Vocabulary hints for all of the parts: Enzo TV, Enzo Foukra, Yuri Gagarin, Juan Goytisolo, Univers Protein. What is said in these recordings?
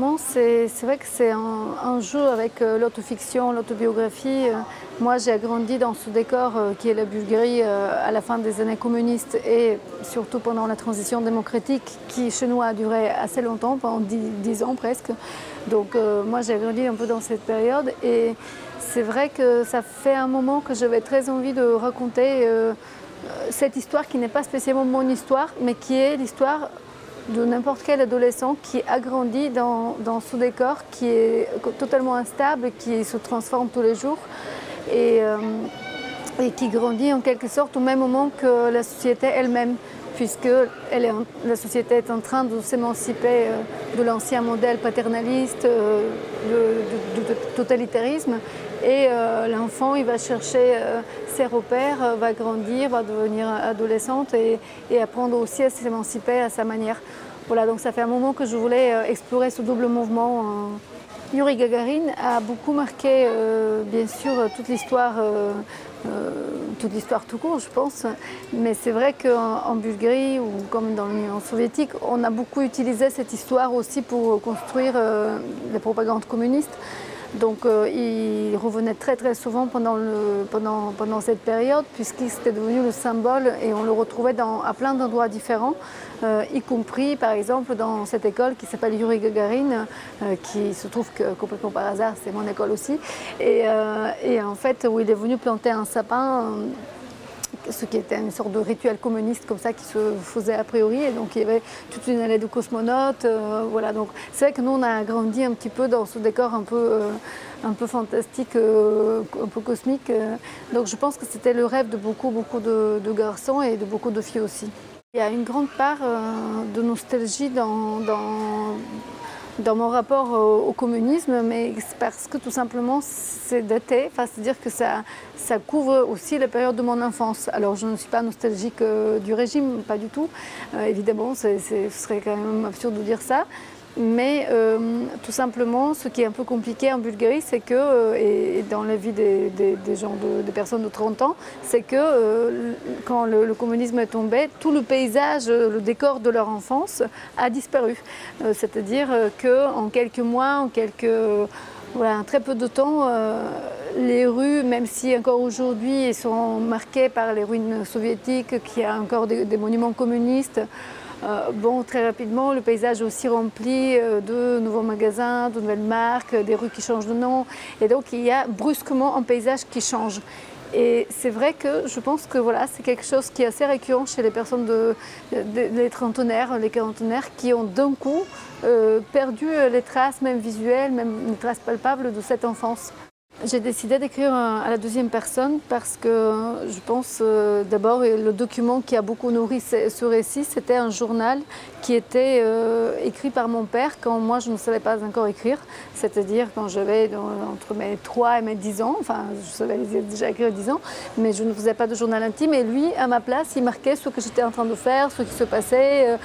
roman, c'est vrai que c'est un jeu avec l'autofiction, l'autobiographie. Moi, j'ai grandi dans ce décor qui est la Bulgarie à la fin des années communistes et surtout pendant la transition démocratique qui, chez nous, a duré assez longtemps, pendant 10 ans presque. Donc moi, j'ai grandi un peu dans cette période et c'est vrai que ça fait un moment que j'avais très envie de raconter cette histoire qui n'est pas spécialement mon histoire, mais qui est l'histoire de n'importe quel adolescent qui a grandi dans ce décor qui est totalement instable, qui se transforme tous les jours et qui grandit en quelque sorte au même moment que la société elle-même, puisque la société est en train de s'émanciper de l'ancien modèle paternaliste, du totalitarisme. Et l'enfant, il va chercher ses repères, va grandir, va devenir adolescente et apprendre aussi à s'émanciper à sa manière. Voilà, donc ça fait un moment que je voulais explorer ce double mouvement. Yuri Gagarin a beaucoup marqué, bien sûr, toute l'histoire tout court, je pense. Mais c'est vrai qu'en Bulgarie, ou comme dans l'Union soviétique, on a beaucoup utilisé cette histoire aussi pour construire les propagandes communistes. Donc il revenait très souvent pendant cette période, puisqu'il était devenu le symbole et on le retrouvait à plein d'endroits différents, y compris par exemple dans cette école qui s'appelle Yuri Gagarin, qui se trouve que, complètement par hasard, c'est mon école aussi, et en fait où il est venu planter un sapin, ce qui était une sorte de rituel communiste comme ça qui se faisait a priori, et donc il y avait toute une allée de cosmonautes, voilà, donc c'est vrai que nous on a grandi un petit peu dans ce décor un peu fantastique, un peu cosmique, donc je pense que c'était le rêve de beaucoup de garçons et de beaucoup de filles aussi. Il y a une grande part de nostalgie dans mon rapport au communisme, mais parce que tout simplement c'est daté, enfin, c'est-à-dire que ça couvre aussi la période de mon enfance. Alors je ne suis pas nostalgique du régime, pas du tout, évidemment, ce serait quand même absurde de dire ça, mais tout simplement ce qui est un peu compliqué en Bulgarie, c'est que, et dans la vie des personnes de 30 ans, c'est que quand le communisme est tombé, tout le paysage, le décor de leur enfance a disparu. C'est-à-dire qu'en quelques mois, voilà, en très peu de temps, les rues, même si encore aujourd'hui elles sont marquées par les ruines soviétiques, qu'il y a encore des monuments communistes, bon, très rapidement, le paysage est aussi rempli de nouveaux magasins, de nouvelles marques, des rues qui changent de nom. Et donc, il y a brusquement un paysage qui change. Et c'est vrai que je pense que voilà, c'est quelque chose qui est assez récurrent chez les personnes, les trentenaires, les quarantenaires, qui ont d'un coup perdu les traces, même visuelles, même les traces palpables de cette enfance. J'ai décidé d'écrire à la deuxième personne parce que je pense d'abord le document qui a beaucoup nourri ce récit, c'était un journal qui était écrit par mon père quand moi je ne savais pas encore écrire, c'est-à-dire quand j'avais entre mes 3 et mes 10 ans, enfin je savais déjà écrire à 10 ans, mais je ne faisais pas de journal intime et lui à ma place il marquait ce que j'étais en train de faire, ce qui se passait.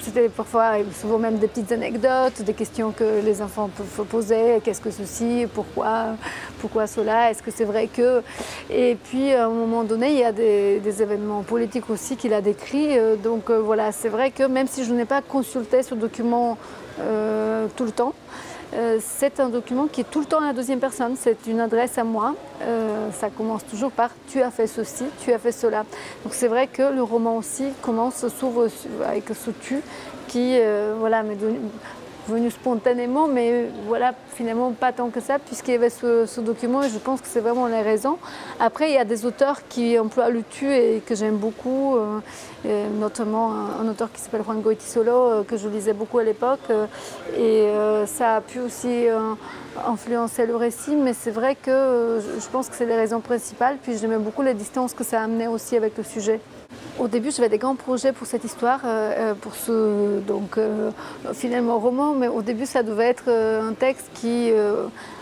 C'était parfois, souvent même des petites anecdotes, des questions que les enfants peuvent poser, qu'est-ce que ceci, pourquoi cela, est-ce que c'est vrai que... Et puis à un moment donné, il y a des événements politiques aussi qu'il a décrits, donc voilà, c'est vrai que même si je n'ai pas consulté ce document tout le temps, c'est un document qui est tout le temps à la deuxième personne, c'est une adresse à moi. Ça commence toujours par « tu as fait ceci, tu as fait cela ». Donc c'est vrai que le roman aussi s'ouvre avec ce « tu » qui voilà, m'est venu spontanément, mais voilà, finalement pas tant que ça puisqu'il y avait ce document et je pense que c'est vraiment la raison. Après, il y a des auteurs qui emploient le « tu » et que j'aime beaucoup, notamment un auteur qui s'appelle Juan Goytisolo, que je lisais beaucoup à l'époque, et ça a pu aussi influencer le récit, mais c'est vrai que je pense que c'est les raisons principales, puis j'aimais beaucoup la distance que ça amenait aussi avec le sujet. Au début, j'avais des grands projets pour cette histoire, pour ce donc, finalement roman, mais au début, ça devait être un texte qui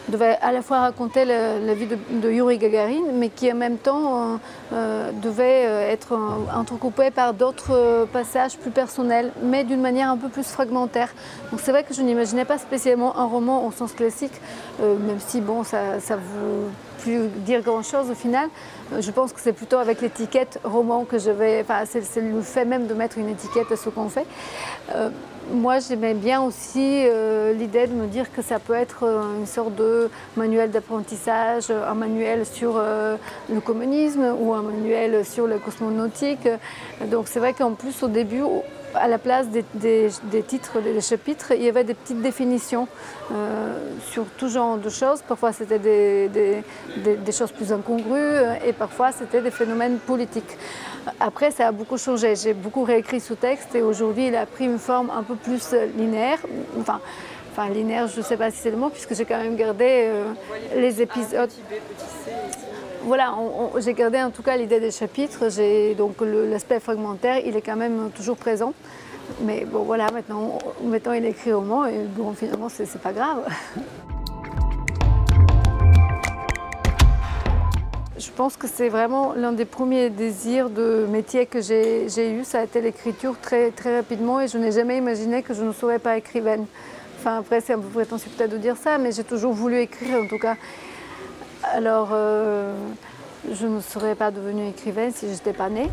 devait à la fois raconter la vie de Yuri Gagarin, mais qui en même temps devait être entrecoupé par d'autres passages plus personnels, mais d'une manière un peu plus fragmentaire. Donc c'est vrai que je n'imaginais pas spécialement un roman au sens classique, même si bon, ça vous... plus dire grand-chose au final. Je pense que c'est plutôt avec l'étiquette roman que je vais... Enfin, c'est le fait même de mettre une étiquette à ce qu'on fait. Moi, j'aimais bien aussi l'idée de me dire que ça peut être une sorte de manuel d'apprentissage, un manuel sur le communisme ou un manuel sur la cosmonautique. Donc c'est vrai qu'en plus, au début, à la place des titres, des chapitres, il y avait des petites définitions sur tout genre de choses. Parfois, c'était des choses plus incongrues et parfois, c'était des phénomènes politiques. Après, ça a beaucoup changé. J'ai beaucoup réécrit ce texte et aujourd'hui, il a pris une forme un peu plus linéaire. Enfin linéaire, je ne sais pas si c'est le mot, puisque j'ai quand même gardé les épisodes. Voilà, j'ai gardé en tout cas l'idée des chapitres, donc l'aspect fragmentaire, il est quand même toujours présent. Mais bon voilà, maintenant il est écrit au moment et bon finalement c'est pas grave. Je pense que c'est vraiment l'un des premiers désirs de métier que j'ai eu, ça a été l'écriture très, très rapidement et je n'ai jamais imaginé que je ne serais pas écrivaine. Enfin après c'est un peu prétentieux peut-être de dire ça, mais j'ai toujours voulu écrire en tout cas. Alors, je ne serais pas devenue écrivaine si je n'étais pas née.